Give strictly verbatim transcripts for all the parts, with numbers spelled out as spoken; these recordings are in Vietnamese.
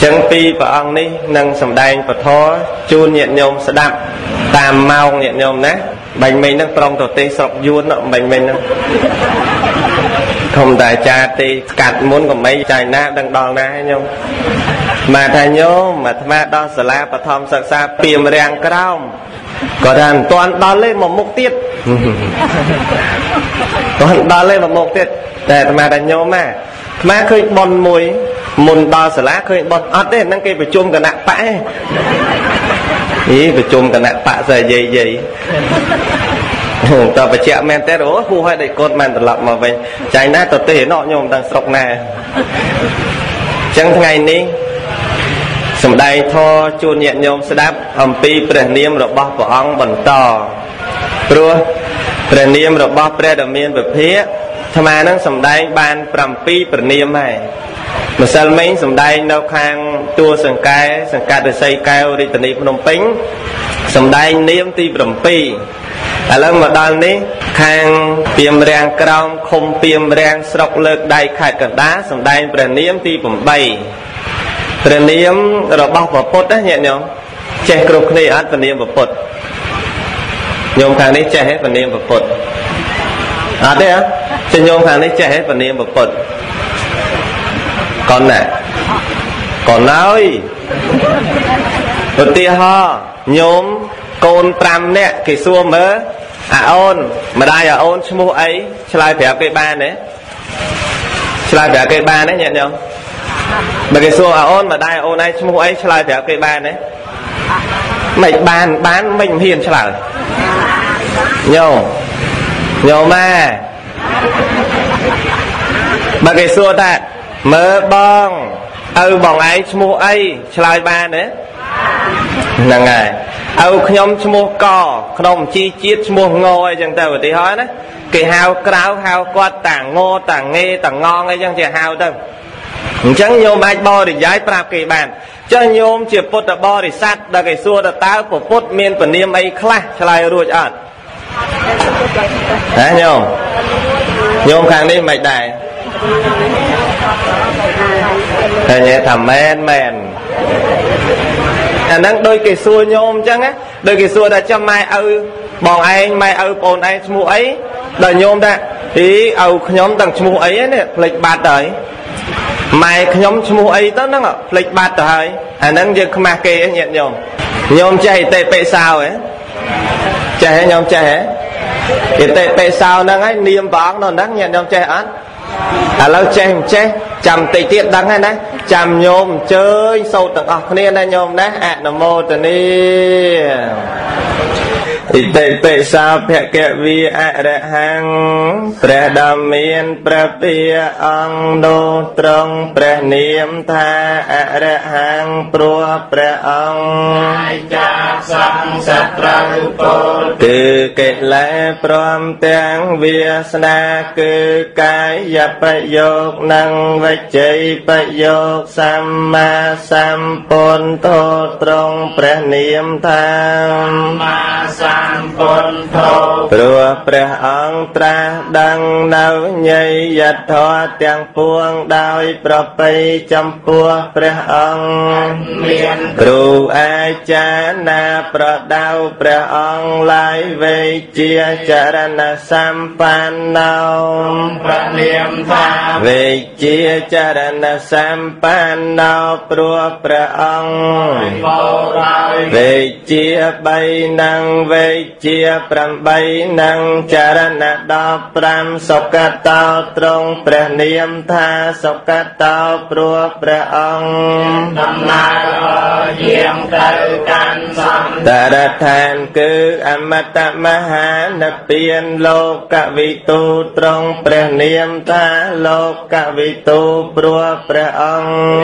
Chẳng pi và ông ní nâng sầm đan và thó chun nhện nhôm sẽ đậm tam mau nhện nhôm nè bệnh mình nâng trong tổ tê sọc vuông nọ bệnh mình nâng không đại cha tê cắt muốn của mấy chài na đang đòn na hay nhôm mà thầy nhớ mà thà đo sờ la và thom sờ xa piềm rèn cào có đàn toàn đo lên một mục tiết toàn đo lên một mục tiết để thà thầy nhớ mà mà khơi bòn mùi môn đo sờ lá khơi bòn ớt đấy năng kia phải chôm cả nạ pạ ý phải chôm cả nạ pạ giờ gì gì tao phải chẹo men té đổ khu hai đại cột màn tập lọc mà về trái na tập tê nọ nhôm đang sọc nè chẳng ngày ní sầm đai tho chôn nhện nhôm sẽ đáp hầm pi bền niêm rồi bóp vào ong bẩn to rua bền niêm rồi bóp bè đầm miên về phía tham ăn năng sầm đai ban cầm pi bền niêm này mà sao mấy sầm đai nấu khang tua sừng cay sừng cay được xây cao đi tận đi phun pính sầm đai niêm ti cầm pi à lần mà đan ní khang tiêm rèn còng không tiêm rèn sọc lợt đai khạch cả đá sầm đai bền niêm ti bẩm bay bền niêm rồi bóp vào pốt đấy nhẹ nhõm che cột này ăn bền niêm vào pốt nhôm khang này che hết bền niêm vào pốt à đấy á trên nhôm khang này che hết bền niêm vào pốt con nè còn nói một tia ho nhôm con pram nè cái xua mớ à ôn mà đây à ôn mua ấy slide phải cái ban đấy slide phải cái ban đấy nhận không mà cái xua à ôn mà đây ôn ấy mua ấy slide phải cái ban đấy mày bàn bán mình hiền trả lời nhô nhô ma mà cái xua ta mơ bong âu bong ấy mua ấy slide ban đấy nằng ngày âu nhom mua cò nhom chi chiết mua ngô ấy chẳng ta phải tí hói đấy cái hao cào hao quạt tảng ngô tảng nghe tảng ngon ấy chẳng chỉ hao đâu chẳng nhôm ai bo để giải pháp kỳ bàn chẳng nhôm chỉ put đã bo để sát đã cái xua đã táo của put miên của niêm ấy khla chơi ruột ẩn đấy nhôm nhôm khang đi mày đại thế nhé thầm men men à năng đôi cái xua nhôm chăng á đôi cái xua đã cho mai âu bọn anh mai âu bọn anh mua ấy đời nhôm đã ý âu nhóm tầng mua ấy nè lịch bạt đấy mai nhóm mua ấy đó năng ạ lịch bạt rồi à năng giờ mà kê nhẹ nhôm nhôm chạy tệ tệ sao ấy chạy nhôm chạy cái tệ tệ sao năng ấy niêm bóng nó năng nhẹ nhôm chạy ăn à lâu chạy chạy chầm tệ tiện đắng hay đấy chầm nhôm chơi sâu tầng ở nên đây nhôm đấy à nó mô tờ ni tệ tệ sao phẹ kẹ vi ạ rẹ hăng prẹ đàm miên prẹ pia ong đô trong prẹ niêm tha ạ rẹ hăng prua prẹ ong ai cha sang sạc răng cô từ kệ lẽ prom tiếng vía sna cư cái dập bạch dục năng vạch chây bạch dục sam ma sam pôn thô trong prẹ niêm tha ma sam rùa bè ong tra đăng nấu nhây giật thoa tiếng buông đôi bờ bay chấm bùa bè ong rùa ai cha na bờ đau bè ong lại về chia chả na sam pan nâu về chia chả na sam pan nâu rùa bè ong về chia bay năng về chia pram bay năng charana đo pram sokatao trong preh niêm tha sokatao prua preh ong nam na diêm cơ can sam taratham cứ amata maha napian loka vitu trong preh niêm tha loka vitu prua preh ong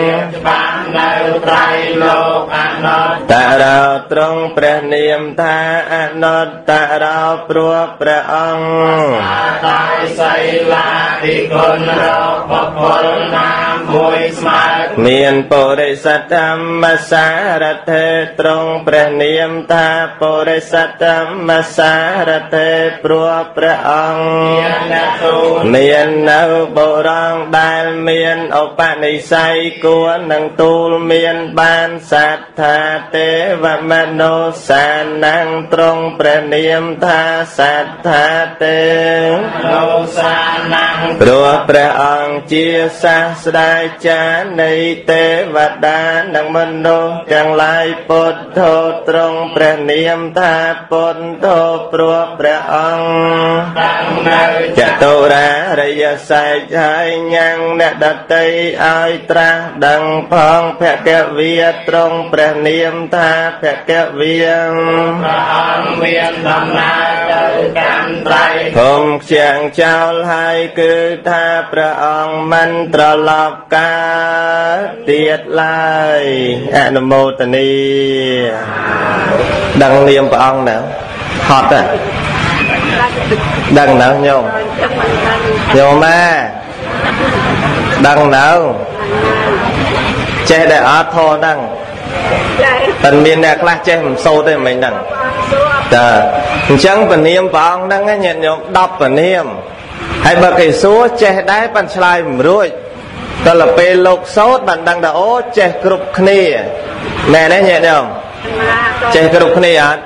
ban nau trai lok anot tarao trong preh niêm tha nốt ta rao prua prẹ ong tai say la đi con rao bậc con nam មួយស្មើមានបុរិសត្តមសារថេត្រង់ព្រះនាមថាបុរិសត្តមសារថេព្រោះព្រះអង្គមាននៅបុរងដែលមានឧបនិស្ស័យគួរនឹងទូលមានបានសត្វថាទេវមនោសានាងត្រង់ព្រះនាមថាសត្វថាទេវមនោសានាងព្រោះព្រះអង្គជាសាស្ត្រាចារ្យនៃទេវតានិងមនុស្សទាំងឡាយពុទ្ធត្រង់ព្រះនាមថាពុទ្ធព្រោះព្រះអង្គចតុរារិយសច្ចហើយញ៉ាំងអ្នកដតីឲ្យត្រាស់ដឹងផងភគវាត្រង់ព្រះនាមថាភគវាព្រះអង្គមានដំណើរទៅកាន់ត្រៃធំខ្ជាងចោលហើយគឺថាព្រះអង្គមិនត្រឡប់កើតទៀតឡើយអនុមោទនីដឹងនាមព្រះអង្គណាហត់ទេដឹងណាស់ញោមញោមម៉ែដឹងណាស់ចេះតែអត់ធរដឹងតែមានអ្នកខ្លះចេះមិនសូទេមិនដឹងតើអញ្ចឹងព្រះនាមព្រះអង្គហ្នឹងញាតិញោមដប់ព្រះនាមហើយបើគេសួរចេះដែរប៉ាន់ឆ្លើយមិនរួចតែដល់ពេលលោកសូត្របានដឹងថាអូចេះគ្រប់គ្នាណែនេះញាតិញោមចេះគ្រប់គ្នាអត់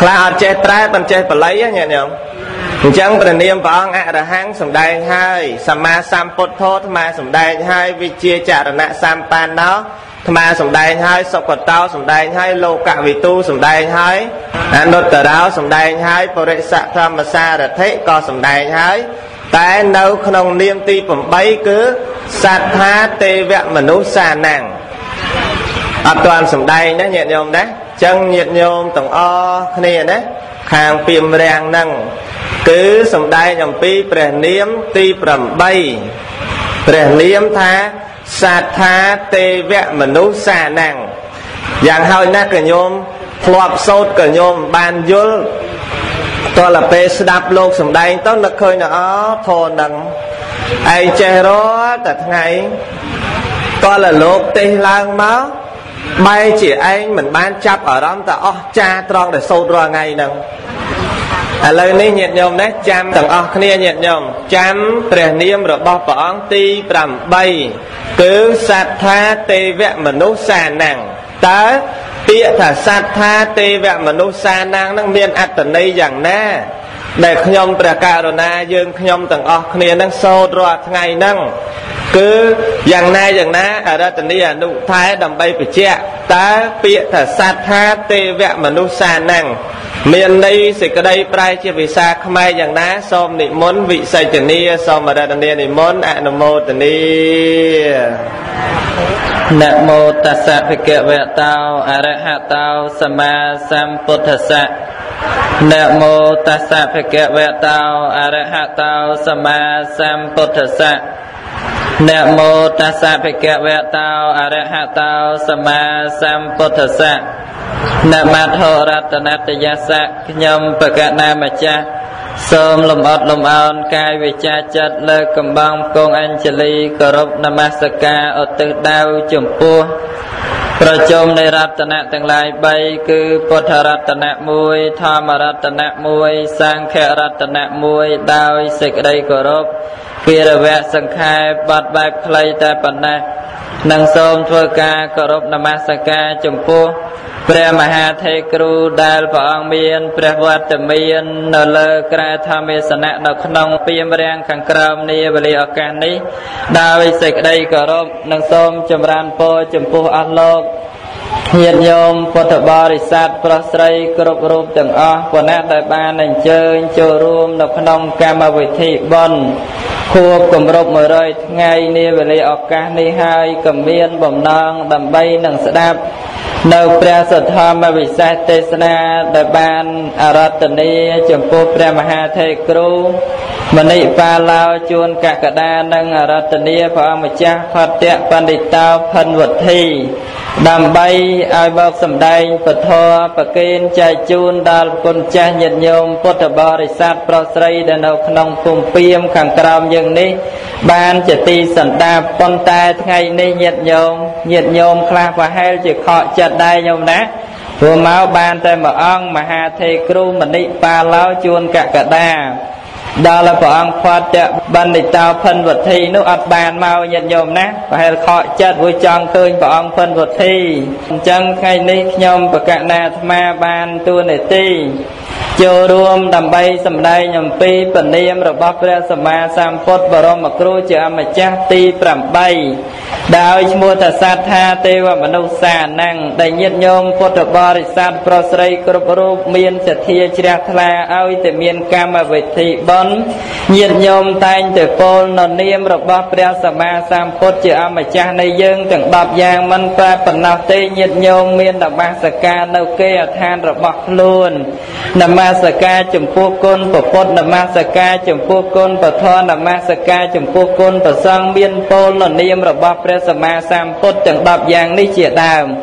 ខ្លះអត់ចេះត្រែមិនចេះបល័យញាតិញោមអញ្ចឹងព្រះនាមព្រះអង្គអរហង្គសម្ដែងហើយសម្មាសម្ពុទ្ធោថ្មសម្ដែងហើយវិជ្ជាចរណៈសម្បណ្ណោថ្មសម្ដែងហើយសុគតោសម្ដែងហើយលោកវិទូសម្ដែងហើយអនុត្តរោសម្ដែងហើយបរិស័កធម្មសារថិក៏សម្ដែងហើយតែនៅក្នុងនាមទីប្រាំបីគឺសត្វថាទេវមនុស្សសាណាំងអត់ទាន់សម្ដែងណាញាតិញោមណាអញ្ចឹងញាតិញោមទាំងអស់គ្នាណាខាងពីមរាំងហ្នឹងគឺសម្ដែងអំពីព្រះនាមទីប្រាំបីព្រះនាមថាសត្វថាទេវមនុស្សសាណាំងយ៉ាងហើយណាស់ក៏ញោមធ្លាប់សូត្រក៏ញោមបានយល់តលពេលស្ដាប់លោកសម្ដែងទៅនឹកឃើញថាអូធរនឹងឯងចេះរាល់តែថ្ងៃតលលោកទេសឡើងមកបែរជាឯងមិនបានចាប់អារម្មណ៍ថាអស្ចារ្យត្រង់ដែលសូត្ររាល់ថ្ងៃហ្នឹងឥឡូវនេះញាតិញោមនេះចាំទាំងអស់គ្នាញាតិញោមចាំព្រះនាមរបស់ព្រះអង្គទីប្រាំបីគឺសត្វថាទេវមនុស្សសាណាំងតើពាក្យថាសត្វថាទេវមនុស្សសាណាំងនឹងមានអត្ថន័យយ៉ាងណាដែលខ្ញុំព្រះករុណាយើងខ្ញុំទាំងអស់គ្នានឹងសូត្ររាល់ថ្ងៃហ្នឹងគឺយ៉ាងណាយ៉ាងណាអរតនីអនុថែដើម្បីបញ្ជាក់តើពាក្យថាសត្វថាទេវមនុស្សសាណាំងមានន័យសេចក្តីប្រែជាភាសាខ្មែរយ៉ាងណាសូមនិមន្តវិសេចនីសូមអរតនីនិមន្តអនុមោទនីនមោតស្សៈភគវតោអរហតោសម្មាសម្ពុទ្ធស្សៈនមោតស្សៈភគវតោអរហតោសម្មាសម្ពុទ្ធស្សៈនមោតស្សៈភគវតោអរហតោសម្មាសម្ពុទ្ធស្សៈនមត្ថរតនតយស្សៈខ្ញុំបកណាម្ចាស់សូមលំអត់លំអោនកាយវាចាចិត្តលើកកំបាំងគង់អញ្ជលីគោរពនមស្ការឧទ្ទិសដៅចំពោះប្រជុំនៃរតនៈទាំងឡាយបីគឺពុទ្ធរតនៈមួយធម្មរតនៈមួយសង្ឃរតនៈមួយដោយសេចក្តីគោរពពីរវៈសង្ខេបបាត់បែបខ្លីតែប៉ុណ្ណេះនឹងសូមធ្វើការគោរពនមស្ការចំពោះព្រះមហាថេរគ្រូដែលព្រះអង្គមានព្រះវត្តមាននៅលើក្រែធម្មសនៈនៅក្នុងពាមរាំងខាងក្រោមនាវេលាឱកាសនេះដោយសេចក្តីគោរពនិងសូមចម្រើនពរចំពោះអស់លោកញាតិញោមពុទ្ធបរិស័ទប្រុសស្រីគ្រប់រូបទាំងអស់ប៉ុណ្ណាដែលបានអញ្ជើញចូលរួមនៅក្នុងកម្មវិធីបុណ្យខួបគម្រប់មួយរយថ្ងៃនាវេលាឱកាសនេះហើយក៏មានបំណងដើម្បីនឹងស្ដាប់នៅព្រះសទ្ធម្មវិសេសទេសនាដែលបានអរតនីចំពោះព្រះមហាថេរគ្រូមណិបាលោជួនកកដានិងអរតនីព្រះអង្គម្ចាស់ផតៈបណ្ឌិតោភិនវុធី Đàm bay ai bọc sầm đai Phật thọ Phật kinh chạy chun đà con cha nhiệt nhôm Phật thọ bờ để sát pro sấy đàn ông nông phùng phim khẳng trầm dường ní ban chỉ ti sẩn đạp con tai ngày ní nhiệt nhôm nhiệt nhôm kha và hai chỉ họ chặt đai nhôm nát vừa máu ban tay mở ong mà hà thề kêu mình đi ba láo chuôn cả cả đà đó là vợ ông Phật ban để tao phân vật thi nước ấp bàn mau nhận nhôm nát và hãy khỏi chết vui tròn tươi vợ ông phân vật thi chân khai ní nhôm và cả nà ma ban tu này ti chưa đuông đầm bay sầm đây nhầm pi phần niêm rồi bắp ra sầm ma sam phốt và rôm mặc rú chữa mà cha ti bẩm bay đào mua thật sát tha tê và manu xà năng đại nhiệt nhôm phốt rồi bò rồi sát pro srei cướp rú miên chặt thia chia thla ao từ miên cam mà về thị nhiệt nhôm tay từ phôn nền niêm rồi bắp ra sầm ma sam phốt chữa mà cha này dương từng bắp giang mân pha phần nào tê nhiệt nhôm miên đầm ba sạc ca nâu kê than rồi bọc luôn nằm ma sa ca chấm phu côn bậc phật nam ma sa ca chấm phu côn bậc thọ nam ma sa ca chấm phu côn bậc sang biên phôn là niệm rập bắp ra sa ma sam phật chẳng đạp giang ni chia đàm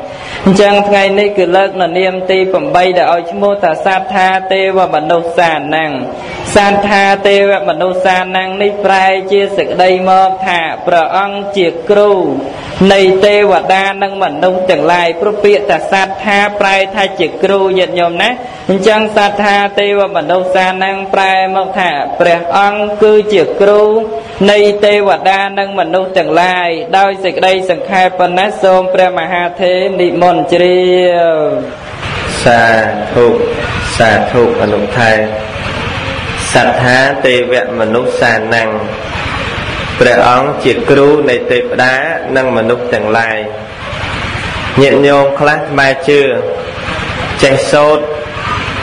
chẳng ngày ni cứ lợt là niệm ti phẩm bay đã ao chmo ta sát tha tê và bản đầu sàn năng sát tha tê và bản đầu sàn năng ni prai chia sực đây mơ thả prang chia kru này tê và đa năng bản đầu chẳng lai propia ta sát tha prai tha chia kru nhận nhom nát chẳng sát tha tê và bản đầu xa năng prai mộc thả prai ong cư chìa kru nay tê và đa năng bản đầu chẳng lai đôi dịch đây sẵn khai phần nát xôm prai mà hà thế nị môn chìa xà thụ xà thụ bản đầu thai sát tha tê vẹn bản đầu xa năng prai ong chìa kru này tê và đá năng bản đầu chẳng lai nhận nhôm khát mai chưa chạy sốt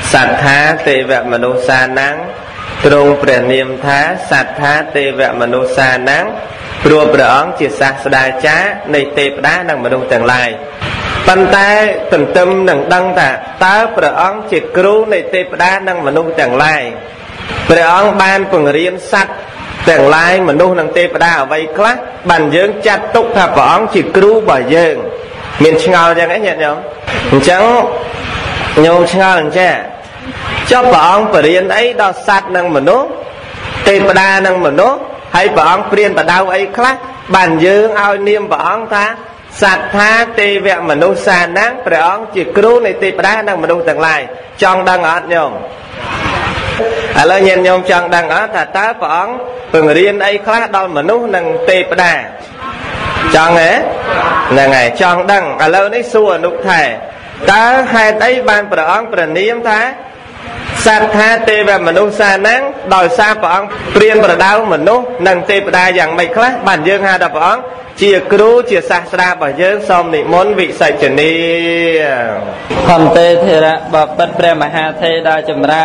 sát tha tê vẹ manu sa năng trong bề niệm tha sát tha tê vẹ manu sa năng rùa bờ ong chỉ sát đa chá này tê đá năng manu chẳng lai bàn tay tận tâm năng đăng tạ tá bờ ong chỉ cứu này tê đá năng manu chẳng lai bờ ong ban phẳng riêng sát chẳng lai manu năng tê đá ở vây class bàn dương chặt túc thà bờ ong chỉ cứu bờ dương miền ngào chẳng ấy nhận không chẳng nhôm ngào chẳng che cho bà ông bà riêng ấy đó sát năng mà nó tê bà đa năng mà nó hay bà ông riêng bà đau ấy khác bàn dương ao niêm bà ông ta sát tha tê vẹ mà nó xa nắng bà ông chỉ cứu này tê bà đa năng mà nó tặng lại trong đang ớt nhôm à lời nhìn nhôm trong đang ớt thả tá bà ông bà riêng ấy khác đó mà nó năng tê bà đa trong ấy là ngày trong đang à lời này xua nụ thầy ta hai đấy bàn bà ông bà niêm ta sát tha tê và mình u sa nắng đòi xa phỏng riêng và đau mình u nâng tê đa dạng mày khác bản dương hà đập phỏng chia cứu chia xa ra bởi dương xong thì muốn vị sạch trở đi còn tê thì là bậc bất bề mà hà thê đa chấm ra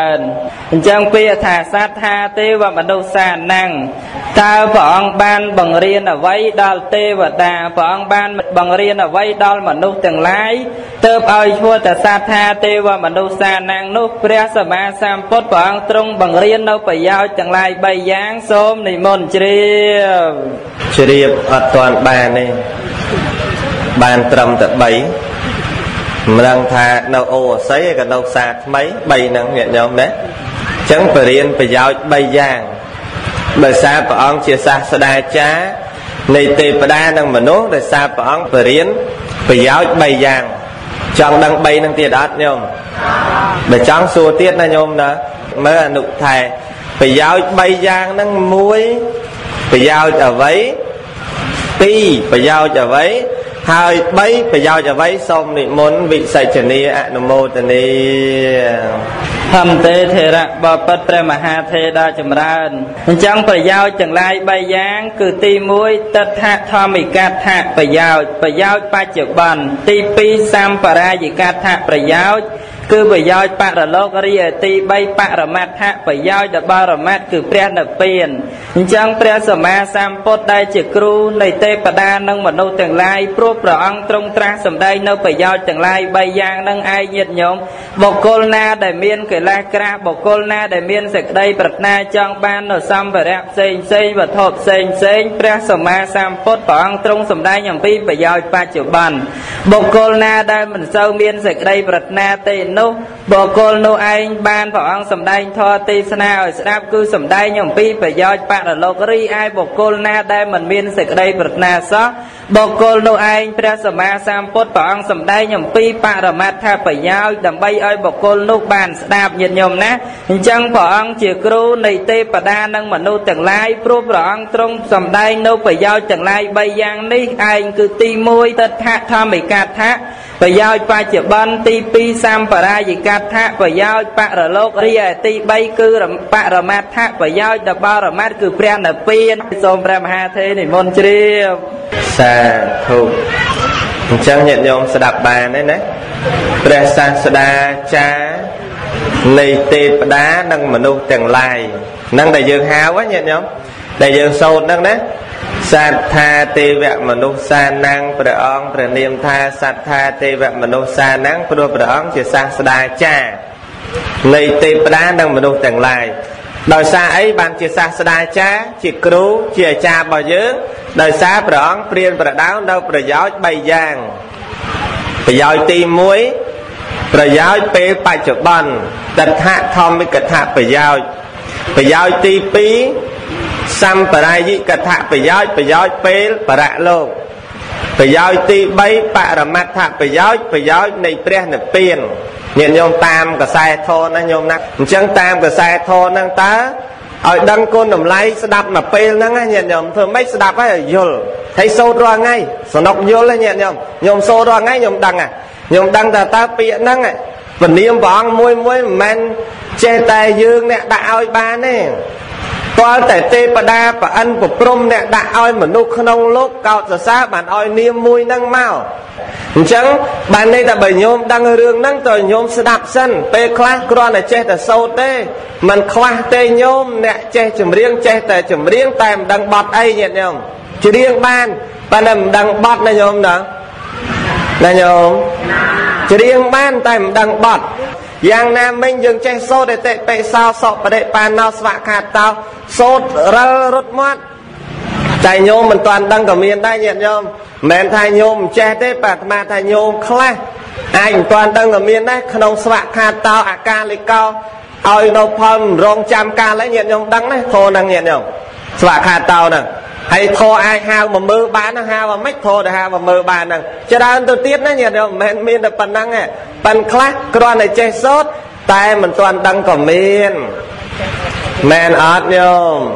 chẳng bia thả sát tha tê và mình u sa nắng ta phỏng ban bằng riêng ở vây đòi tê và đà phỏng ban bằng riêng ở vây đòi mình u từng lái tớp ơi chua ta sát tha tê và mình u sa nắng nút bia sờ ma sam phốt bằng trung bằng riêng đâu phải giao chẳng lai bay dáng xôm này môn chìa chìa ở toàn bàn này bàn trầm tập bảy đang thà nấu ô sấy cả nấu sạt mấy bay năng nhẹ nhõm đấy chẳng phải riêng phải giao bay dáng bởi sao phải ông chia xa xa đa chá này tê phải đa năng mà nốt để sao phải ông phải riêng phải giao bay dáng chọn đang bay năng tiền át nhom để chọn xua tiết na nhom đó mới là nụ thầy phải giao bay giang năng muối phải giao trả váy ti phải giao trả váy hai bay phải giao trả váy xong thì muốn vị sạch trở đi ạ nô mô trở đi thầm tê thề ra bà bất bề mà hà thê đa chấm ra chẳng phải giao chẳng lai bay giang cứ ti muối tất hạ tho mì cát hạ phải giao phải giao ba triệu bàn ti pi sam para gì cát hạ phải giao cứ bây giờ bạc là lô cái ti bay bạc là mát hạ bây giờ đã ba là mát cứ pre là tiền chẳng pre sớm mà sam pot đây chỉ kêu này tê bờ đa nâng mà nô từng lai pro pro ăn trong trang sớm đây nô bây giờ từng lai bây giang nâng ai nhiệt nhom bọc côn na đại miên cái la cra bọc côn na đại miên sạch đây bật na chẳng ban nô sam và đẹp xinh xinh và thộp xinh xinh pre sớm mà sam pot bảo ăn trong sớm đây nhầm pi bây giờ ba triệu bàn bọc côn na đây mình sâu miên sạch đây bật na tê bộ côn nô anh ban phỏ ăn sầm đai thọ tì sna ở sáp cứ sầm đai nhộng pi phải do bạn ở lockery ai bộ côn na đây mình miên sệt đây bật na sót bộ côn nô anh prea sầm ma sam phốt phỏ ăn sầm đai nhộng pi bạn ở mát tha phải nhau đầm bay ơi bộ côn nô bàn sạp nhiệt nhộng nè chăng phỏ ăn chiều kêu này tê và đa năng mà nô chẳng lai pro phỏ ăn trong sầm đai nô phải do chẳng lai bay giang ní anh cứ ti môi tết tha tha mày cà tha phải do pha chiều ban ti pi sam phở ra gì cát thác và giao bạc ở lốc ria ti bay cứ bạc ở mát thác và giao đập bao ở mát cứ pren ở pin xôm pren ha thế này môn tri sa thục chẳng nhận nhom sẽ đạp bàn đấy đấy pren sa sada cha này tê đá năng mà nô chẳng lai năng đại dương háo quá nhận nhom đại dương sâu năng đấy sát tha tê vẹn mà nô sa năng prong pre niệm tha sát tha tê vẹn mà nô sa năng pro prong chỉ sa sada cha này tê đá năng mà nô chẳng lai đời sa ấy ban chỉ sa sada cha chỉ cứu chỉ cha bao nhiêu đời sa prong priên pre đáo đâu pre giáo bay giang pre giáo ti muối pre giáo pe pa chợ ban đặt hạ thom với cả hạ pre giáo pre giáo ti pí xăm bà ra dị cật thạ bà giói bà giói phê bà rạ lô bà giói ti bấy bà rạ mát thạ bà giói bà giói này preh nập tiền nhìn nhôm tam cả sai thô năng nhôm năng chẳng tam cả sai thô năng tá ở đăng côn nằm lấy sẽ đạp mà phê năng á nhìn nhôm thường mấy sẽ đạp á ở dùl thấy sâu đoà ngay sổ nọc dùl á nhìn nhôm nhôm sâu đoà ngay nhôm đăng à nhôm đăng là ta biện năng á và niêm vọng môi môi men chê tài dương nè đã ôi ba nè có thể tê bà đa và ăn của prom nè đã oi mà nô không lốp cao giờ xa bạn oi niêm mùi năng mau chẳng bạn đây là bởi nhôm đang rương năng tờ nhôm sẽ đạp sân tê khóa con là chê tờ sâu tê mình khóa tê nhôm nè chê chùm riêng chê tờ chùm riêng tèm đang bọt ấy nhẹ nhôm chứ riêng ban bạn em đang bọt này nhôm đó là nhôm chứ riêng ban tèm đang bọt giang nam minh dừng che sốt để tệ tệ sao sọ và đệ pan nào sạ khát tao sốt rơ rút mắt chạy nhôm mình toàn đăng cả miền đây nhận nhôm mềm thay nhôm che tết bạc mà thay nhôm khla anh toàn đăng ở miền đấy không sạ khát tao à ca lịch cao ơi đâu phom rong trăm ca lấy nhận nhôm đăng đấy thô năng nhận nhôm sạ khát tao nè hay thô ai hao mà mơ bán nó hao mà mách thô để hao mà mơ bán năng cho nên tôi tiếc nó nhận nhôm mềm miền là phần năng à bạn khác con này chơi sốt tay mình toàn đăng cỏ miên men ớt nhôm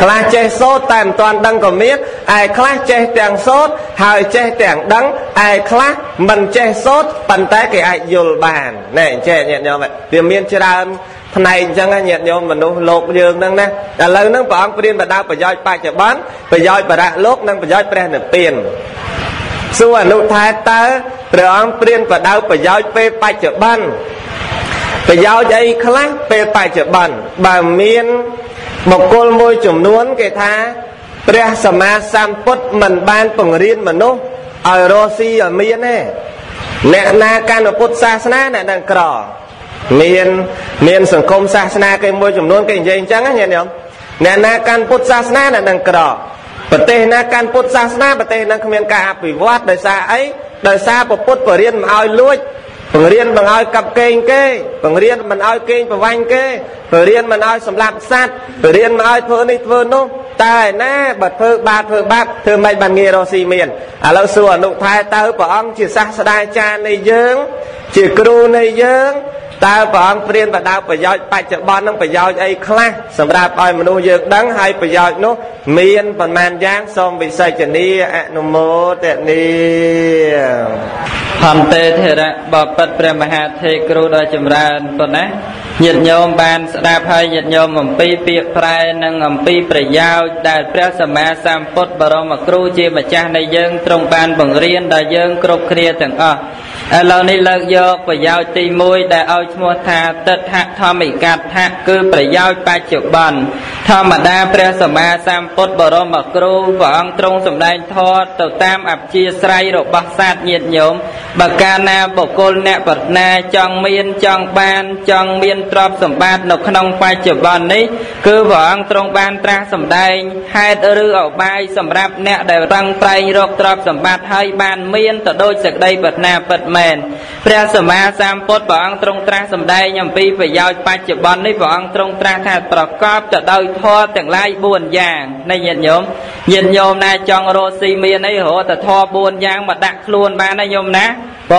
khác chơi sốt tay mình toàn đăng cỏ miết ai khác chơi tiền sốt hai chơi tiền đắng ai khác mình chơi sốt bàn tay cái ai dồ bàn này chơi nhẹ nhõm vậy tiền miên chơi ra này chẳng nhẹ nhõm mình đâu lột giường năng nè là lâu năng bỏ ăn tiền và đau phải doi ba chợ bán phải doi và đã lốt năng phải doi phải được tiền xưa nụ thái ta rồi ăn tiền và đau phải doi phê ba chợ bán phải doi dây khác phê ba chợ bán bà miên một cô môi chùm nuốn cái tha pre sama sam pot mình ban phồng riên mình nô ở rosi ở miên nè nè na can ở pot sa na nè đang cỏ miền miền sừng công sa na cây môi chùm nón cây dây trắng á nhẹ nhõm nè na can put sa na là đằng cỏ bờ tây na can put sa na bờ tây đang không miền cả bị vót đời xa ấy đời xa bờ put bờ riên mà ao lúa bờ riên bằng ao cặp kênh kê bờ riên bằng ao kênh bờ vanh kê bờ riên bằng ao sầm lạp sát bờ riên bằng ao phơi nít phơi nôm tai na bật phơi ba phơi ba thưa mấy bàn nghề đồ xì miền à lâu xưa nụ thai ta hứa bờ ông chỉ sa sa cha này dướng chỉ kêu này dướng ta và ông phiền và đau phải doi phải chợ bán ông phải doi ai khác sầm ra coi mà nuôi dược đắng hay phải doi nó miên phần man giang xong bị say chợ ni anh mô tệ ni Hàm tê thề ra bậc bậc bậc bậc hạt thề kêu đôi chấm ra tuần á nhiệt nhôm bàn đạp hay nhiệt nhôm ngầm pi piệt phai năng ngầm pi bể dao đạiព្រះសម្មាសម្ពុទ្ធបរមគ្រូជាម្ចាស់នៃយើងទ្រង់បានបង្រៀនដល់យើងគ្រប់គ្នាទាំងអស់ឥឡូវនេះលើកយកប្រយោជន៍ទីមួយដែលឲ្យឈ្មោះថាទិដ្ឋធម្មិកដ្ឋៈគឺប្រយោជន៍បច្ចុប្បន្នធម្មតាព្រះសម្មាសម្ពុទ្ធបរមគ្រូព្រះអង្គទ្រង់សម្ដែងធម៌ទៅតាមអព្យាស្រ័យរបស់សាស្ត្រញាតិញោមបើកាលណាបុគ្គលអ្នកប្រាថ្នាចង់មានចង់បានចង់មានទ្រព្យសម្បត្តិនៅក្នុងបច្ចុប្បន្ននេះគឺព្រះអង្គទ្រង់បានត្រាស់សម្ដែងហេតុឬឧបាយសម្រាប់អ្នកដែលរឹងប្រែងរកទ្រព្យសម្បត្តិហើយបានមានទៅដោយសេចក្តីប្រាថ្នាពិតមែនព្រះសម្មាសម្ពុទ្ធព្រះអង្គទ្រង់ត្រាស់សម្ដែងអំពីប្រយោជន៍បច្ចុប្បន្ននេះព្រះអង្គទ្រង់ត្រាស់ថាប្រកបទៅដោយធម៌ទាំងឡាយបួនយ៉ាងនៃញាតិញោមញាតិញោមណាចង់រកស៊ីមានអីរកតែធម៌បួនយ៉ាងមកដាក់ខ្លួនបានណាញោមណាបព្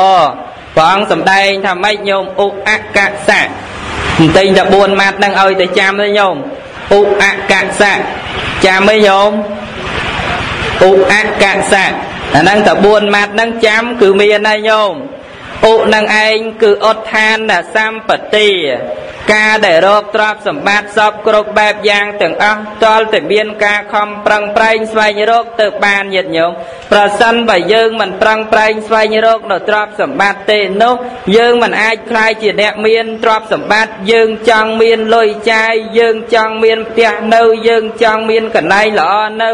រះអង្គសម្ដែងថាម៉េចញោមឧអកសៈមិនតែបួនម៉ាត់នឹងឲ្យតែចាំទេញោមឧអកសៈចាំទេញោមឧអកសៈអាហ្នឹងតែបួនម៉ាត់នឹងចាំគឺមានហើយញោមឧនឹងឯងគឺឧទ្ធានសម្បទាការដែលរកទ្រព្យសម្បត្តិសពគ្រប់បែបយ៉ាងទាំងអស់តលតែមានការខំប្រឹងប្រែងស្វែងរកទៅបានញាតិញោមប្រសិនបើយើងមិនប្រឹងប្រែងស្វែងរកនៅទ្រព្យសម្បត្តិទេនោះយើងមិនអាចខ្លាយជាអ្នកមានទ្រព្យសម្បត្តិយើងចង់មានលុយចាយយើងចង់មានផ្ទះនៅយើងចង់មានកន្លែងល្អនៅ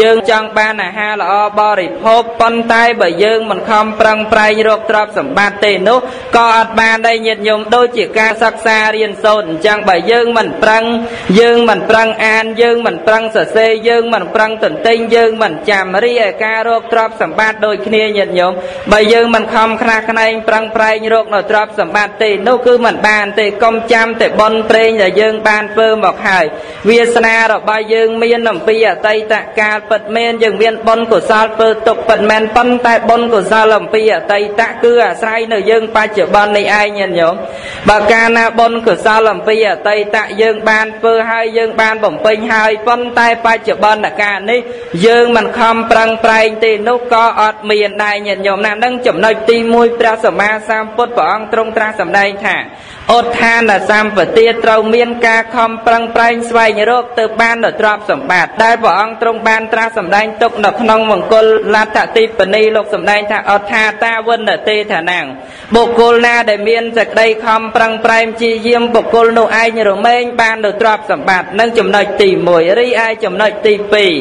យើងចង់បានអាហារល្អបរិភោគប៉ុន្តែបើយើងមិនខំប្រឹងប្រែងរកទ្រព្យសម្បត្តិទេនោះក៏អត់បានដែរញាតិញោមដូចជាការសិក្សារៀនសូត្រអញ្ចឹងបើយើងមិនប្រឹងយើងមិនប្រឹងអានយើងមិនប្រឹងសរសេរយើងមិនប្រឹងទន្ទេញយើងមិនចាំរីឯការរកទ្រព្យសម្បត្តិដូចគ្នាញាតិញោមបើយើងមិនខំខ្នះខ្នែងប្រឹងប្រែងរកនៅទ្រព្យសម្បត្តិទេនោះគឺមិនបានទេកុំចាំតែបន់ព្រេងដែលយើងបានធ្វើមកហើយវាសនារបស់យើងមានអំពីអតីតកាលពិតមែនយើងមានបន់កុសលធ្វើទុកពិតមែនប៉ុន្តែបន់កុសលអំពីអតីតគឺអាស្រ័យនៅយើងបច្ចុប្បន្ននេះឯងញាតិញោមបើកាលណាបន់កុសលអំពីអតីតយើងបានធ្វើហើយយើងបានបំពេញហើយប៉ុន្តែបច្ចុប្បន្នកាលនេះយើងមិនខំប្រឹងប្រែងទេនោះក៏អត់មានដែរញាតិញោមណានឹងចំណុចទីមួយព្រះសម្មាសម្ពុទ្ធព្រះអង្គទ្រង់ត្រាស់សម្ដែងថាឧទ្ធានសម្បទាត្រូវមានការខំប្រឹងប្រែងស្វែងរកទៅបាននូវទ្រព្យសម្បត្តិដែលព្រះអង្គទ្រង់បានត្រាស់សម្ដែងទុកនៅក្នុងមង្គលលដ្ឋតិបនីលោកសម្ដែងថាឧទ្ធាតាវិនតេថាណាំងបុគ្គលណាដែលមានសេចក្តីខំប្រឹងប្រែងព្យាយាមបុគ្គលនោះឯងរមែងបាននូវទ្រព្យសម្បត្តិនឹងចំណុចទីមួយរីឯចំណុចទីពីរ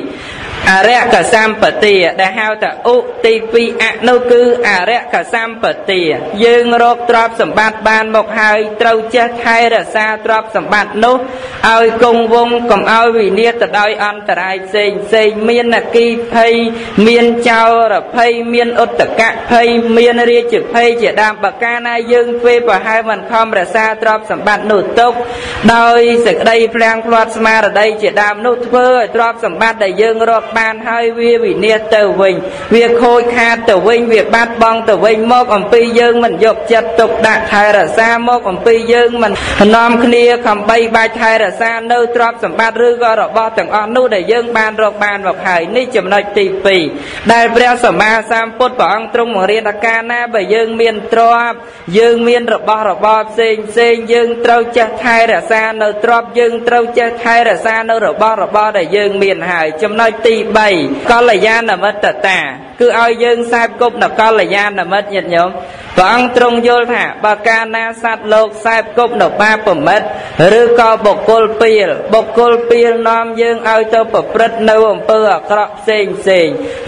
អរិយកសម្បទាដែលហៅថាឧទីពីរអនោះគឺអរិយកសម្បទាយើងរកទ្រព្យសម្បត្តិបានមកហើយត្រូវចេះថែរក្សាទ្រព្យសម្បត្តិនោះឲ្យគង់វង្សកុំឲ្យវិនាសទៅដោយអន្តរាយផ្សេងផ្សេងមានអគិភ័យមានចោរភ័យមានឧត្តកភ័យមានរាជភ័យជាដើមបើកាលណាយើងធ្វើប្រហែលមិនខំរក្សាទ្រព្យសម្បត្តិនោះទុកដោយសេចក្តីព្រាងព្រាត់ស្មារតីជាដើមនោះធ្វើឲ្យទ្រព្យសម្បត្តិដែលយើងរកបានហើយវាវិនាសទៅវិញវាខូចខាតទៅវិញវាបាត់បង់ទៅវិញមកអំពីយើងមិនយកចិត្តទុកដាក់ថែរក្សាមកអំពីយើងមិននាំគ្នាខំបីបាច់ថែរក្សានៅទ្រព្យសម្បត្តិឬក៏របស់ទាំងអស់នោះដែលយើងបានរកបានមកហើយនេះចំណុចទីពីរដែលព្រះសម្មាសម្ពុទ្ធព្រះអង្គទ្រង់បង្រៀនដល់កាលណាបើយើងមានទ្រព្យយើងមានរបស់របរផ្សេងផ្សេងយើងត្រូវចេះថែរក្សានៅទ្រព្យយើងត្រូវចេះថែរក្សានៅរបស់របរដែលយើងមានហើយចំណុចទីបីកល្យាណមិត្តតាគឺឲ្យយើងខ្សែគប់នៅកល្យាណមិត្តញាតិញោមព្រះអង្គទ្រង់យល់ថាបើកាលណាសត្វលោកខ្សែគប់នៅបាបមិត្តឬក៏បុគ្គលពាលបុគ្គលពាលនាំយើងឲ្យទៅប្រព្រឹត្តនៅអំពើអាក្រក់ផ្សេងផ្សេង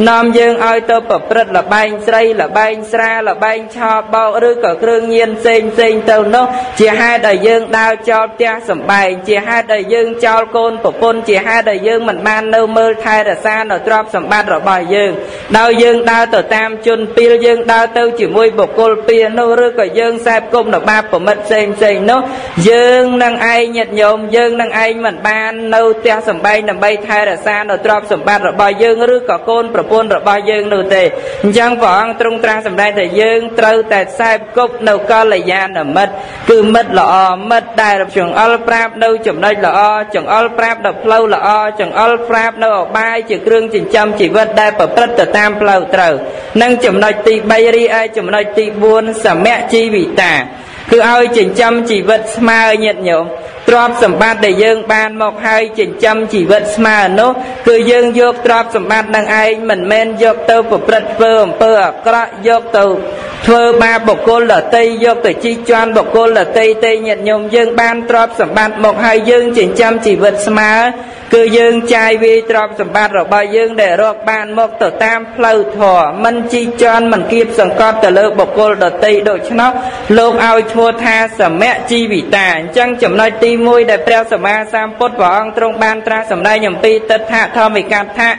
នាំយើងឲ្យទៅប្រព្រឹត្តល្បែងស្រីល្បែងស្រាល្បែងឆោបោកឬក៏គ្រឿងញៀនផ្សេងផ្សេងទៅនោះជាហេតុឲ្យយើងដើរចោលផ្ទះសម្បែងជាហេតុឲ្យយើងចោលកូនប្រពន្ធជាហេតុឲ្យយើងមិនបាននៅមើលថែរក្សានៅទ្រព្យសម្បត្តិរបស់យើងដោយយើងដើរទៅតាមជនពាលយើងដើរទៅជាមួយបុគ្គល piano rư cái dương sạp cung là ba của mình xem xem nó dương năng ai nhật nhôm dương năng ai mình ban nâu theo sầm bay nằm bay thay là xa nó trọc sầm ban rồi bao dương rư có côn propon rồi bao dương nô tề chẳng vọng trung trang sầm đây thì dương trâu tại sạp cung nâu co là gian là mất cứ mất là mất đại lập trường alpha nâu chấm đây là trường alpha đập lâu là trường alpha nâu bay chữ cương chỉnh trăm chỉ vật đại bậc rất tam lâu trời năng chấm đây tì bay đi ai chấm đây tì buồn sầm mẹ chi bị tả cứ ơi chỉnh trăm chỉ vật ma nhận nhộm trọp sầm bát để dương ban một hai chỉnh trăm chỉ vật ma nó cứ dương dốc trọp sầm bát năng ai mình men dốc tàu bậc rất phơ phơ cọ dốc tàu phơ ba bậc côn là tây dốc từ chi choan bậc côn là tây tây nhận nhộm dương ban trọp sầm bát một hai dương chỉnh trăm chỉ vật ma cứ dương trai vi trọp sầm bát rồi bao dương để rồi ban một tờ tam phơi thọ mình chi choan mình kiếp sầm con từ lơ bậc côn là tây đội nó lông ao thua tha sầm mẹ chi bị tả chẳng chấm nói ti môi đại preo sầm ma sam pốt võ ông trong ban tra sầm đây nhầm pi tật hạ thao mì cát hạ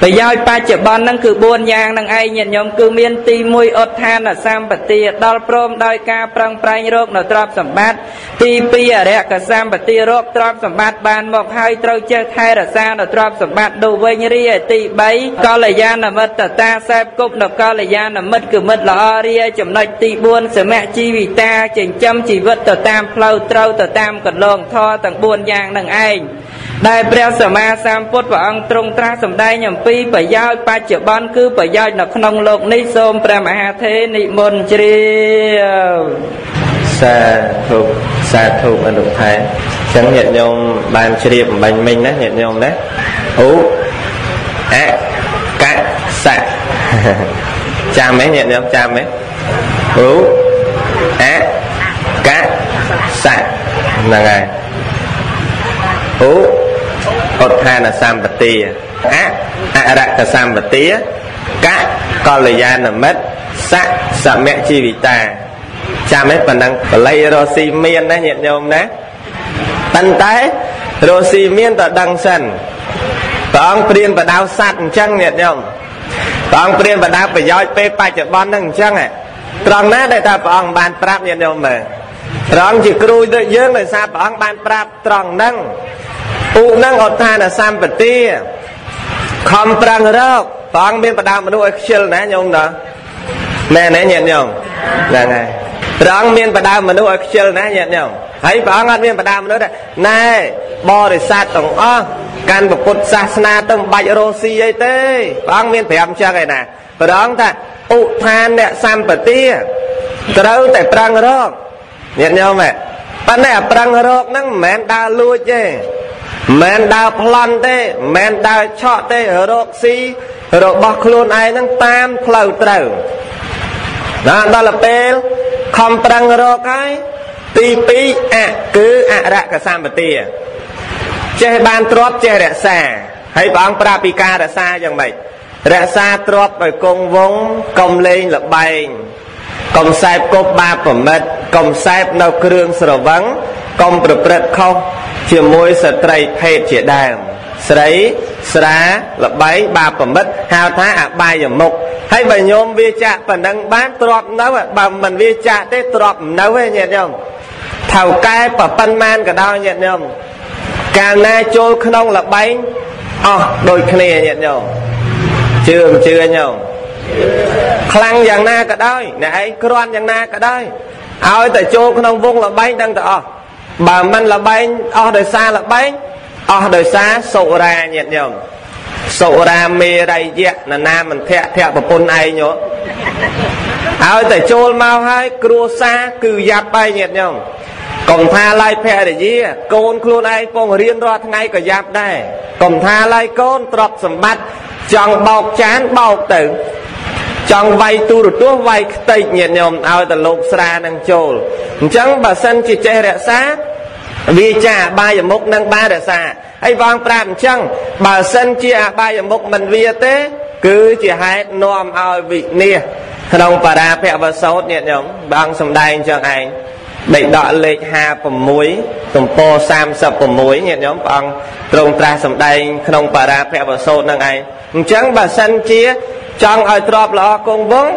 bởi doi pa chở bon năng cứ buôn giang năng ai nhận nhom cứ miên ti môi ớt than là sam bát ti đo prom đoi ca prang prai rốt là trọp sầm bát ti pi ở đây cả sam bát ti rốt trọp sầm bát ban một hai trâu chơi thay là sa là trọp sầm bát đầu vây ri ti bấy co là gian là mất ta xem cục là co là gian là mất cứ mất là ria chấm nói ti buôn sầm mẹ chi bị ta chỉnh trăm chỉ vật tờ tam phâu trâu tờ tam cẩn lon tho tầng buôn giang đằng anh đại preo sầm ma sam pốt và ông trung tra sầm đây nhầm pi phải giao ba triệu bon cứ phải giao là không lộng ni xôm prem a thế ni môn chri sa thục sa thục anh đồng thái chẳng nhận nhom bàn chri bành minh đấy nhận nhom đấy ú á cạn sạ cha mấy nhận nhom cha mấy ú á cá sạ là ngày ú ớt than là sam bát tía á á rạ là sam bát tía cá con lời gian là mất sạ sạ mẹ chi vì ta cha mẹ vẫn đang lấy rosi miên đấy nhận nhôm đấy tận tái rosi miên tờ đăng sần con priên và đau sạt chăng nhận nhôm con priên và đau phải dõi pe pa chợ bon đằng chăng à tròn nát đây ta phỏng bàn prap nhận nhôm mà tròn chỉ cùi đợi dương rồi sao phỏng bàn prap tròn nâng u nâng ở than là sam bát tía không trăng đâu phỏng bên đau mà nuôi chill nè nhôm đó nè nè nhận nhôm là này tròn miên và đau mà nuôi chill nè nhận nhôm thấy phỏng ăn miên và đau mà nuôi đây này bò để sát tổng ơ can bậc cột sa na tông bạch rosi ấy tê phỏng miên phải ăn chưa cái nè và đó ta ụ than nè sam bát tía trâu tại prang róc nhận nhau mẹ ban nè prang róc nắng mẹn đa lùi chê mẹn đa plan tê mẹn đa chọ tê róc xí rồi bọc luôn ai nắng tam phlau trâu đó đó là pê không prang róc cái ti pi ạ cứ ạ rạ cả sam bát tía chê ban trọp chê rạ xà hay bóng prapika rạ xa chẳng mày rạ xa trọp rồi công vốn công lên là bành công xếp cốt ba phẩm mệt công xếp nâu cương sở vắng công bật bật không chỉ môi sở trầy thệt chỉ đàm sấy sá là bấy ba phẩm mệt hào thá ạ bài ở mục hay bà nhôm vi chạ phần đăng bát trọp nấu ạ bà mình vi chạ tê trọp nấu hay nhẹ nhầm thảo cai bà phân man cả đau nhẹ nhầm càng na trôi không là bánh ờ oh, đôi khăn nhẹ nhầm chưa chưa nhau khăn dạng na cả đôi này croan dạng na cả đôi ao tại chỗ không vung là bánh đang tỏ bà mình là bánh ao đời xa là bánh ao đời xa sổ ra nhẹ nhàng sổ ra mê đầy dẹt là nam mình thẹn thẹn vào pôn ai nhớ ao tại chỗ mau hai cua xa cừ giáp bay nhẹ nhàng còn tha lai phe để gì con khuôn ai con riêng ra ngay cả giáp đây còn tha lai con trọt sầm bát chọn bọc chán bọc tử chọn vay tu rồi tuốt vay tây nhiệt nhom ao từ lục xa năng trôi chẳng bà sân chỉ che rẽ xa vì cha ba giờ mốc năng ba rẽ xa hay vang pram chẳng bà sân chỉ à ba giờ mốc mình vi tế cứ chỉ hai nom ao vị nia không bà ra phe và sốt nhiệt nhom băng sầm đai chẳng anh đẩy đọa lệch hà phẩm muối tùng po sam sập phẩm muối nhẹ nhóm bằng trông tra sầm đai không bà ra phe và sốt năng anh chẳng bà sân chia trong ai trọp là con vốn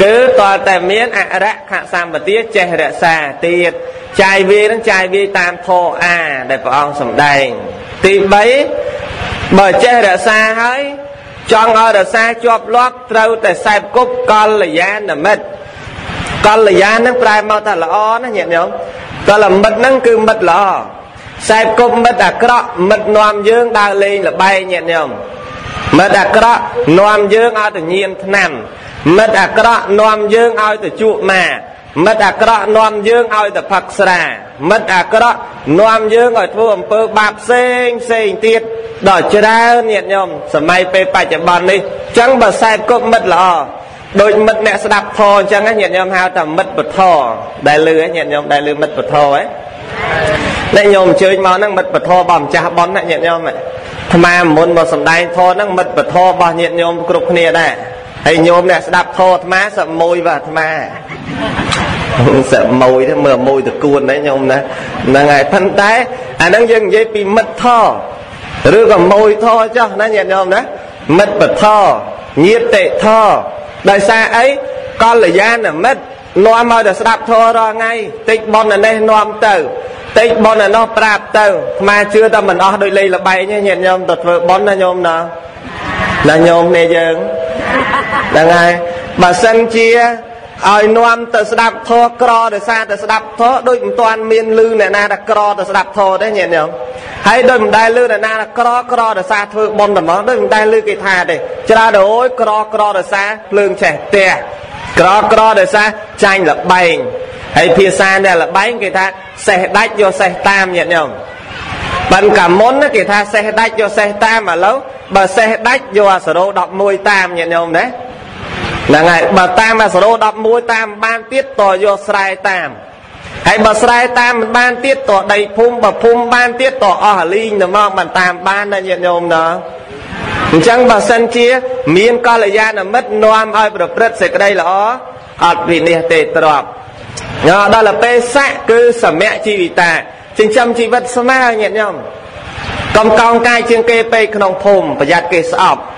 cứ toàn tại miếng ạ rác hạ xăm và tiết chè rạ xà tiết chai vi đến chai vi tam thô à để vào ông sầm đầy tìm bấy bởi chè rạ xà hỡi chọn ở rạ xà chọp lót trâu tại sai cúc con là gian là mệt con là gian nó prai mau thật là o nó nhẹ nhõm con là mệt nó cứ mệt lò sai cúc mệt à cọ mệt nòm dương đa lên là bay nhẹ nhõm mệt à cọ nòm dương ở tự nhiên nằm mất à cọ nòm dương ao từ trụ mà mất à cọ nòm dương ao từ phật xà mất à cọ nòm dương ở thua ông pơ bạc xinh xinh tiệt đòi chơi ra nhiệt nhom sầm mai pe phải chạm bàn đi chẳng bờ sai cũng mất lò đôi mất nẹt đạp thò chẳng á nhiệt nhom hao tầm mất bật thò đại lư á nhiệt nhom đại lư mất bật thò ấy đại nhom chơi món năng mất bật thò bầm cha bón đại nhiệt nhom này mà muốn bờ sầm đai thò năng mất bật thò bờ nhiệt nhom cục nè đây hay nhôm này đạp thô má sợ môi và má sợ môi thế mà môi từ cuốn đấy nhôm này là ngày thân té anh đang dừng dây bị mất thô rước vào môi thô cho nó nhẹ nhôm đấy mất bật thô nhiệt tệ thô đời xa ấy con là gian là mất loa môi đã đạp thô rồi ngay tích bon là đây loam từ tích bon là nó đạp từ mà chưa ta mình o đôi ly là bay nhé nhẹ nhôm tật vợ bon là nhôm nào là nhôm này dừng đang ai bà sân chia ơi noam tự đạp thô cò để xa tự đạp thô đôi một toàn miền lư này na đặc cò tự đạp thô đấy nhỉ nhở hay đôi một đại lư này na đặc cò cò để xa thôi bom tầm đó đôi một đại lư cái thà để cho ra đối cò cò để xa lương trẻ tè cò cò để xa tranh là bành hay phía xa này là bánh cái thà xe đách vô xe tam nhỉ nhở bạn cả món nó kể tha xe đách vô xe tam mà lâu bà xe đách vô sổ đô đọc môi tam nhẹ nhõm đấy là ngày bà tam mà sổ đô đọc môi tam ban tiết tòa vô srai tam hay bà srai tam ban tiết tòa đầy phum bà phum ban tiết tòa ở linh là mong bàn tam ban là nhẹ nhõm đó chẳng bà sân chia miên con là gian là mất noam ơi bà đất sẽ cái đây là ó ọt vì nè tệ trọc đó là pê sạ cư sở mẹ chi vì ta chính chăm chỉ vật sao mai nhẹ nhõm con con cai trên kê pe không thùng và giặt kê sọp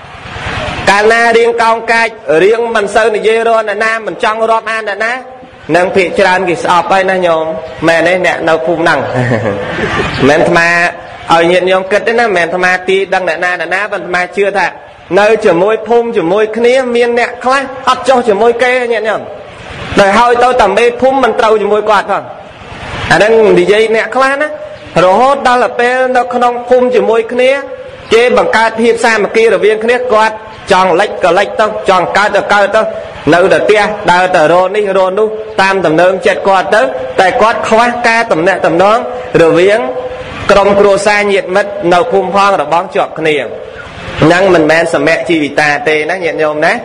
cả na riêng con cai riêng mình sơn này dê rồi là nam mình trong rộp an là ná nâng phe tràn kê sọp ấy na nhom mẹ này nè nấu phun nằng mẹ tham à ở nhẹ nhom kết đấy na mẹ tham à ti đăng là na là ná vẫn tham à chưa thà nơi chở môi phun chở môi khné miên nè khá hấp cho chở môi kê nhẹ nhom đời hơi tôi tầm bê phun mình trâu chở môi quạt không à đang đi dây nè khá ná rồi hốt đó là pe nó không phun chỉ môi kia chế bằng ca thiệp xa mà kia là viên kia quạt chọn lách cả lách tông chọn ca được ca tông nấu được tia đào tờ rôn đi rôn luôn tam tầm nương chết quạt tới tại quạt khóa ca tầm nè tầm nón rồi viên trong cua xa nhiệt mất nấu phun phong rồi bón chọn kia nhưng mình men sầm mẹ chi vì ta tê nó nhẹ nhom đấy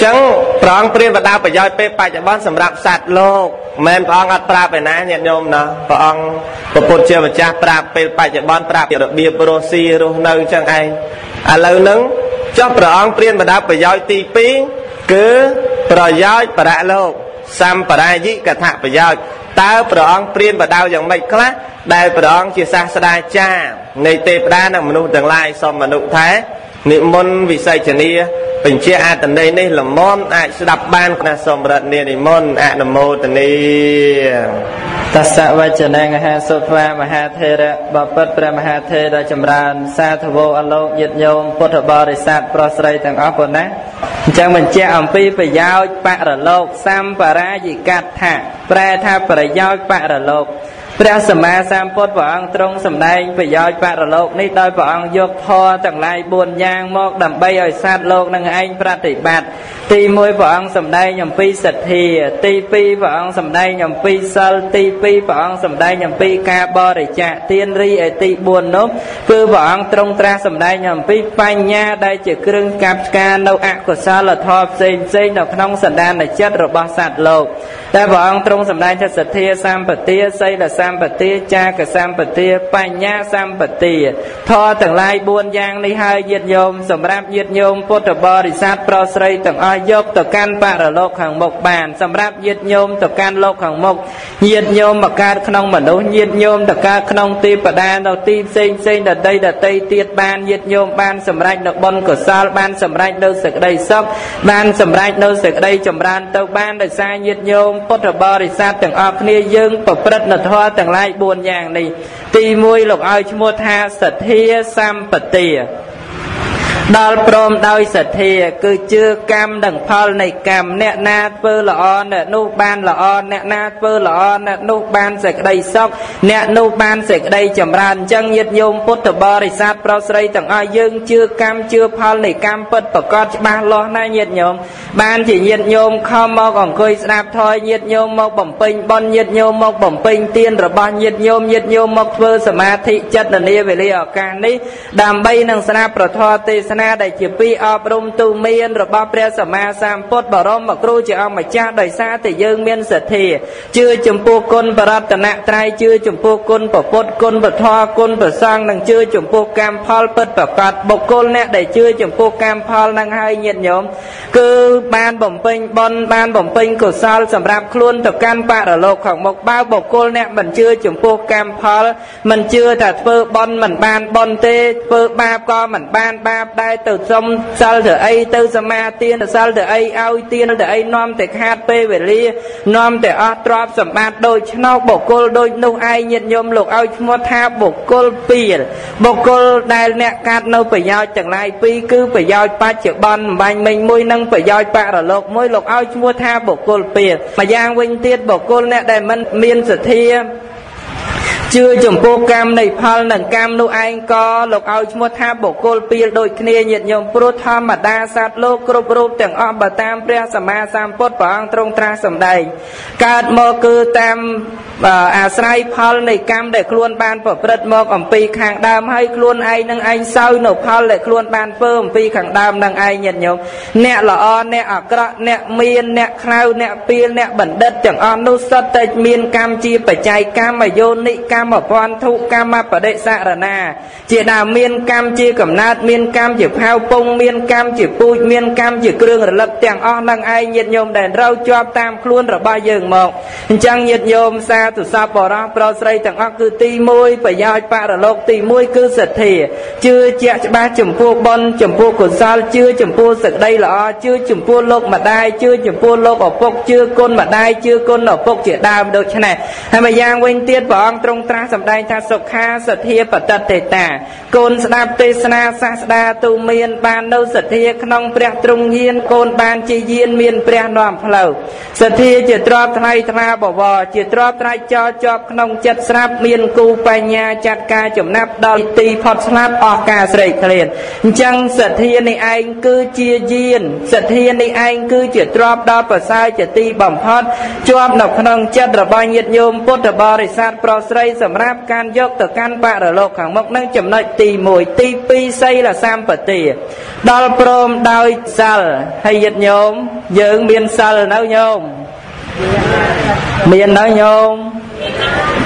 chẳng rong tiền và đào phải dòi pe phải cho bón sầm rạp sạt lô men phong ăn trà phải ná nhẹ nhom nó phong bộ phật chưa mà cha trà pe phải cho bón trà được bia prosi rồi nâng chẳng ai à lâu nứng cho rong tiền và đào phải dòi tì pin cứ rồi dòi phải đại lô sam phải đại dĩ cả thạ phải dòi ta rong tiền và đào chẳng mấy khác đại rong chia xa xa đại cha này tê ra là mình tương lai xong mà nụ thái niệm môn vì xây chân đi bình chia a tần đây này là môn ai sẽ đập ban là xong rợn nè thì môn ai là mô tần đi ta sợ vay chân anh ha sofa mà ha thê ra bà bất ra mà ha thê ra chầm ràn xa thờ vô alo lô nhiệt nhôm bố thờ bò rì sạc bó sây thằng ốc bồn á chẳng mình chia ẩm phí phải giao bạc rà lô xăm bà ra dị cạt thả bà thả bà giao bạc rà lôព្រះសម្មាសម្ពុទ្ធព្រះអង្គទ្រង់សម្ដែងប្រយោជន៍បរលោកនេះដោយព្រះអង្គយកធម៌ទាំងឡាយbốnយ៉ាងមកដើម្បីឲ្យសត្វលោកនឹងឯងប្រតិបត្តិទីmộtព្រះអង្គសម្ដែងអំពីសទ្ធាទីtwoព្រះអង្គសម្ដែងអំពីសិលទីtwoព្រះអង្គសម្ដែងអំពីការបរិច្ចាគទានរីឯទីbốnនោះគឺព្រះអង្គទ្រង់ត្រាស់សម្ដែងអំពីបញ្ញាដែលជាគ្រឿងកាប់ឆ្ការនៅអកុសលធម៌ផ្សេងផ្សេងនៅក្នុងសន្តានចិត្តរបស់សត្វលោកតែព្រះអង្គទ្រង់សម្ដែងថាសទ្ធាសម្បទាសីល Sampati, Chaka Sampati, Panya Sampati. Tho tầng lai buôn giang ni hai diệt nhôm, sầm ráp diệt nhôm, Bodhisat Prosray tầng ai dốc tờ can Paralok hàng một bàn, sầm ráp diệt nhôm tờ can lộc hàng một. Diệt nhôm mà can không mà nấu diệt nhôm tờ can không ti và đa đầu ti sinh sinh đợt đây đợt tây tiệt ban diệt nhôm ban sầm rách đợt bon cửa sao ban sầm rách đâu sực đây sóc ban sầm rách đâu sực đây chầm ran tàu ban đời sai diệt nhôm Bodhisat tầng ở kia dương bậc bậc nợ tho tầng lai buôn giang này ti mui lộc ai mua tha sật hia Sampati. Đo prom đôi sạch thìa cứ chưa cam đằng phol này cam nẹt na phơ lọ nẹt nu ban lọ nẹt na phơ lọ nẹt nu ban sạch đầy sóc nẹt nu ban sạch đầy chầm ran chân nhiệt nhôm Phật Bodhisat Prosray tầng ai dương chưa cam chưa phol này cam Phật bậc con ban lo na nhiệt nhôm ban chỉ nhiệt nhôm không mau còn khơi đạp thôi nhiệt nhôm mau bẩm pin bon nhiệt nhôm mau bẩm pin tiên rồi bon nhiệt nhôm nhiệt nhôm mau phơ samathi chất là nia về lia can đấy đàm bay năng sanh pro thoa tê na đại chỉ pi ở brum tu miên rồi ba pre sầm ma sam pot bảo rom bảo kêu chỉ ông mà cha đời xa thì dương miên sệt thì chưa chấm po côn bảo rập tận trai chưa chấm po côn bảo pot côn bảo thoa côn bảo sang năng chưa chấm po cam phal pot bảo cát bộc côn nè đại chưa chấm po cam phal năng hai nhiệt nhôm cứ ban bẩm pin bon ban bẩm pin cổ sao sầm rạp luôn tập can bạ ở lộc khoảng một bao bộc côn nè mình chưa chấm po cam phal mình chưa thật phơ bon mình ban bon tê phơ ba co mình ban ba từ trong sao từ ấy từ sama tiên từ sao từ ấy ao tiên từ ấy nom từ hát pê về lia nom từ atrop sầm bát đôi nóc bộc cô đôi nô ai nhiệt nhôm lục ao mua tha bộc cô pì bộc cô đài nè cát nô phải giao chẳng lại pì cứ phải giao ba triệu bon bánh mình môi nâng phải giao ba là lộc môi lộc ao mua tha bộc cô pì mà giang vinh tiết bộc cô nè đài mình miên sệt thia chưa chấm po cam này phal nằng cam nu anh co lộc ao mua tha bộc cô pì đôi kia nhiệt nhôm pro tham mà đa sát lô cướp rộp tiếng om bà tam pre sầm ma sam pot bàng trong tra sầm đầy cát mơ cứ tam à sai phal này cam để luôn ban phật bật mơ ẩm pì khang đam hay luôn anh nằng anh sau nộp phal để luôn ban phơ ẩm pì khang đam nằng anh nhiệt nhôm nè là on nè ở cọ nè miên nè khâu nè pì nè bẩn đất tiếng om nu sát tây miên cam chi phải chạy cam mà vô nị cam mà quan thu cam mà phải đệ xạ ra na chỉ là miên cam chia cẩm nát miên cam chỉ phao pông miên cam chỉ pui miên cam chỉ kêu là lập tiếng o năng ai nhiệt nhôm đèn rau cho tam luôn rồi ba giường một chẳng nhiệt nhôm xa từ xa bỏ ra prosray tiếng o cứ ti môi phải giao pa là lộc ti môi cứ sệt thì chưa chẹt ba chấm pua bon chấm pua của sao chưa chấm pua sệt đây là chưa chấm pua lộc mà đai chưa chấm pua lộc ở pok chưa côn mà đai chưa côn ở pok chỉ đam được thế này hay mà giang quanh tiết bỏ ông trong ta sầm đai ta sộc ha sệt thiệp bật tật tệ tả côn đạp tê na sa đa tu miên ban đâu sệt thiệp nong pre trung nhiên côn ban chi nhiên miên pre nòm phẩu sệt thiệp chỉ trọp thay tha bỏ vò chỉ trọp thay cho cho nong chật sáp miên cu pa nha chặt ca chấm nắp đòn ti phật sáp o ca sậy liền chăng sệt thiệp này anh cứ chia nhiên sệt thiệp này anh cứ chỉ trọp đo bờ sai chỉ ti bẩm phật cho nọc nong chật rồi bao nhiêu nhôm Phật Bodhisat Prosrayสำหรับการยกต่อการปะระโลกขังมกนั่งจำหน่ายตีมวยตีปีไซละสามปฏิ ดอลพรมดอยซัลให้ยัดโยมเยิงเมียนซัลเน่าโยม เมียนเน่าโยม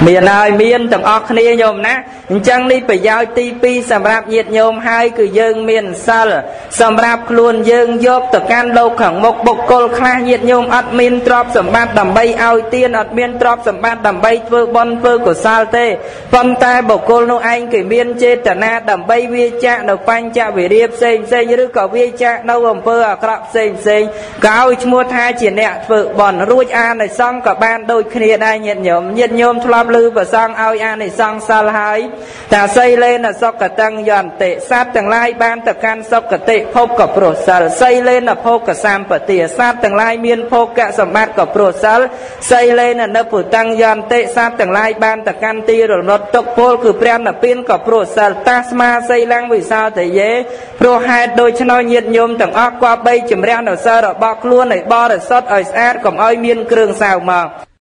miền ai miền tầng ở kia nhôm nè chẳng đi phải giao tivi sầm rạp nhiệt nhôm hai cứ dương miền sao sầm rạp luôn dương dốc từ can lâu khẳng một bộc cô khai nhiệt nhôm ắt miền trọp sầm bát đầm bay ao tiên ắt miền trọp sầm bát đầm bay vơ bon vơ của sao tê con tai bộc cô nô anh cứ miền chê tờ na đầm bay vi cha đầu phanh cha về điệp xèn xèn như đứa cậu vi cha đâu gồm vơ ở cọp xèn xèn cáo mua thai chỉ nẹt vợ bọn ruồi an này xong cả ban đôi kia đây nhiệt nhôm nhiệt nhôm thua lư và sang ai an này sang sa lai ta xây lên là sọc cả tăng dọn tệ sát tầng lai ban tập can sọc cả tệ phô cả pro sal xây lên là phô cả sam và tỉa sát tầng lai miên phô cả sầm bát cả pro sal xây lên là nấp phủ tăng dọn tệ sát tầng lai ban tập can ti rồi lót tóc phô cứ prem là pin cả pro sal tasma xây lang vì sao thế dễ pro hai đôi chân nói nhiệt nhôm tầng óc qua bay chìm reo là sơ rồi bọc luôn này bo rồi sót ở sát còn oi miên cường xào mà